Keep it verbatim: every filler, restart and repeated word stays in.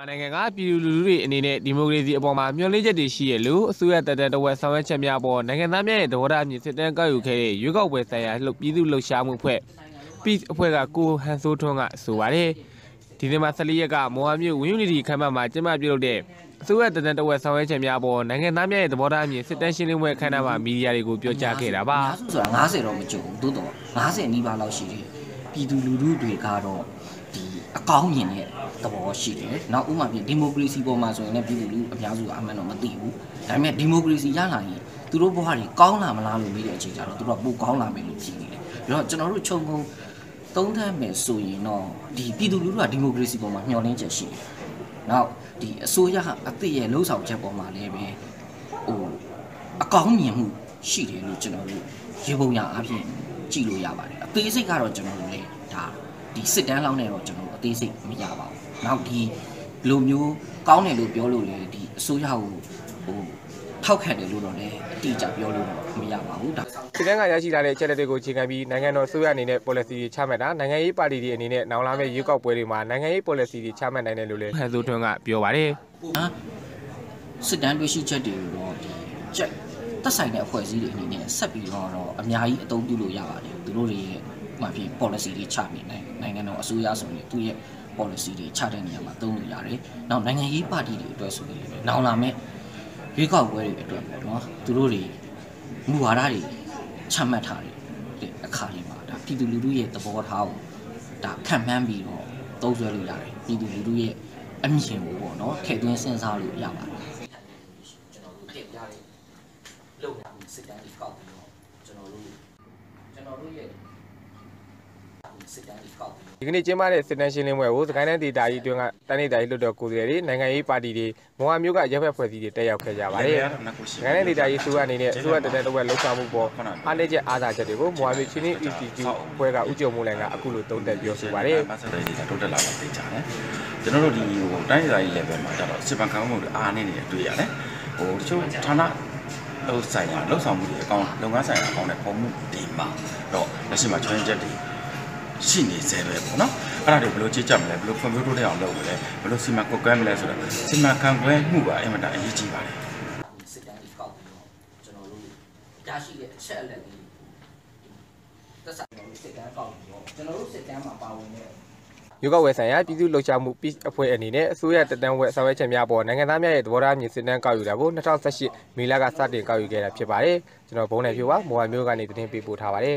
มาในงานพิลูรีนี่เนี่ยดิโมกรีซีประมาณมีอะไรจะดีเสียรู้ส่วนแต่แต่ตัวสมัยเชื่อมยาบอลในงานนั้นเนี่ยตัวเราเนี่ยแสดงก็อยู่แค่เดียวก็เปิดใจลูกพิลูลูกชาวเมืองเพื่อพิเพื่อกับกูฮันซูทงอ่ะสวัสดีที่เนี่ยมาสลีกับมัวมีอยู่นี่ดีใครมามาจะมาพิลูเดส่วนแต่แต่ตัวสมัยเชื่อมยาบอลในงานนั้นเนี่ยตัวเราเนี่ยแสดงเชื่อมเมื่อใครมามีอะไรกูพิจารณาเกี่ยวกับส่วนงานเสร็จเราไม่จบดูต่องานเสร็จนี่บ้านเราสิพิลูรูดีกันเรากองเงินเนี่ยตัวสิเด็กน้าอุ้มมาเป็นดิโมกรีซีประมาณส่วนเนี่ยพี่ดูดูอย่างส่วนอเมริกามันตีอยู่แต่เนี่ยดิโมกรีซีย่าไหนตัวรู้ว่าเนี่ยกองน่ะมันลาลุมีเดียจีจ้าเราตัวบุกกองน่ะเป็นลุมีเนี่ยแล้วจะน้ารู้ชมเขาต้องทำแบบส่วนเนาะดีพี่ดูดูว่าดิโมกรีซีประมาณย้อนเลี้ยงจะสิน้าดีส่วนย่าอัตยาลูกสาวจะประมาณเนี่ยเป็นโอ้กองเงินมูสิเด็กรู้จะน้ารู้ยี่ปุ่นย่าอะไรจีรู้ย่าบ้านตีสิการเราจะน้ารู้เลยถ้าดีสิแดนเราเนี่ยเราจะตีสิไม่ยาวเอาน้องที่ลูมยูก้าวเนี่ยลูเปียวลูเลยที่สู้ยาวโอ้เท่าแค่เดือดลูเลยตีจับเปียวลูไม่ยาวเอาดักที่นั่งอาจจะชี้ได้เลยเจริญเด็กกูชิงกันบีนั่งไงนอนสู้อันนี้เนี่ยโปรเลสีชาแมนนะนั่งไงปารีดีอันนี้เนี่ยน้องรามเนี่ยยุก้าวป่วยดีมานั่งไงโปรเลสีชาแมนในเนี่ยลูเลยดูเถอะงะเปียววะดิฮะสุดท้ายด้วยชีจะเดือดร้อนดีเจ๊ถ้าใส่เนี่ยข่อยสีเดือดนี่เนี่ยสับปีร้อนเราอันนี้ต้องดูลูยาวเลยดูลูเลยมาพี่ policy ที่ชาติในในเงินเราซื้อยาส่วนนี้ตู้เย็น policy ที่ชาติเนี่ยมาต้องอยู่อย่างไรน้องในเงินยี่ป้าดีดีตัวส่วนนี้น้องเราไม่พี่ก็ไปเลยตัวแบบว่าตู้รู้ดีมัวได้ช่างแม่ทารีเด็กขาดีมาที่ตู้รู้ด้วยแต่พอเท่าแต่แค่แม่บีเราต้องอยู่อย่างไรที่ตู้รู้ด้วยอันมีเห็นว่าเนาะแค่ตัวเส้นสายอยู่อย่างไรยังนี่เจ้ามาเลยสินเชื่อเรื่องว่าวุฒิการนั้นที่ได้ยินว่าตอนนี้ได้ยินตัวกูเรียนนั่งไอ้ปาดีดีมัวมีก็จะไปพูดดีแต่อยากเข้าใจว่าเรื่องนั้นที่ได้ยินส่วนนี้เนี่ยส่วนแต่ตัวลูกสาวผมบอกอันนี้จะอาจจะเดี๋ยวมัวมีชิ้นนี้อีกทีเดียวเพื่อการอุจจาระมูลเงินอากูรู้ตัวเดียวส่วนเรื่องจะนั่นเราดีอยู่ตอนนี้ได้ยินเรื่องมาจากสิบครั้งมันอ่านนี่เนี่ยตัวอย่างเนี่ยโอ้ช่วงท่านะเราใส่เราสองมือกองเรางั้นใส่กองเนี่ยผมดีมากเราในสมัยช่วงเจ็ดดีสิ่งนี้เสร็จเลยพอเนาะอะไรเดี๋ยวเราจะจำเลยเราฟังวิวดูได้ออกเราเลยเราสิมาโกแกมเลยสุดเลยสิมาคังเว้ยมัวไอ้มันได้ยี่จีบอะไรอยู่ก็เวสายพิจูโลชามุปิอภัยอันนี้เนี่ยสุยาแต่เดิมเวสายเฉียมยาบอลในงานนั้นเนี่ยตัวเรามีสิ่งนั้นก็อยู่แล้วนั่นต้องเสียมีแล้วก็สัตย์เด็กก็อยู่แก่แล้วเพียบเลยจนเราพงในพิวว่ามัวมีกันในตัวนี้ปีปูทาวาเลย